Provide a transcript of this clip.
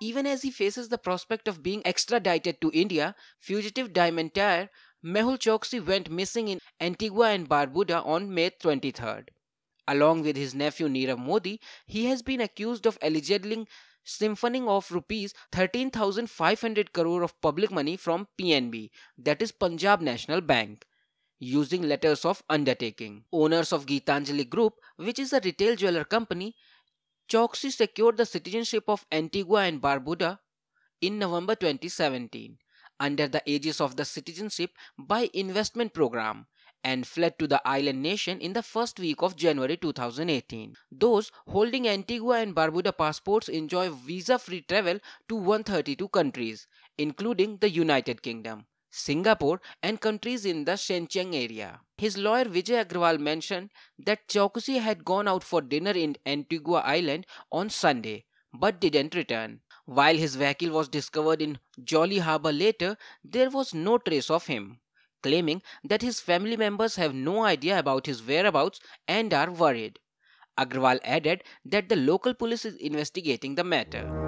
Even as he faces the prospect of being extradited to India, fugitive diamond dealer Mehul Choksi went missing in Antigua and Barbuda on May 23rd. Along with his nephew Nirav Modi, he has been accused of allegedly siphoning off rupees 13,500 crore of public money from PNB, that is Punjab National Bank, using letters of undertaking. Owners of Geetanjali Group, which is a retail jeweler company, Choksi secured the citizenship of Antigua and Barbuda in November 2017 under the aegis of the Citizenship by Investment Program and fled to the island nation in the first week of January 2018. Those holding Antigua and Barbuda passports enjoy visa-free travel to 132 countries, including the United Kingdom, Singapore and countries in the Shenzhen area. His lawyer Vijay Agrawal mentioned that Choksi had gone out for dinner in Antigua Island on Sunday but didn't return. While his vehicle was discovered in Jolly Harbour later, there was no trace of him, claiming that his family members have no idea about his whereabouts and are worried. Agrawal added that the local police is investigating the matter.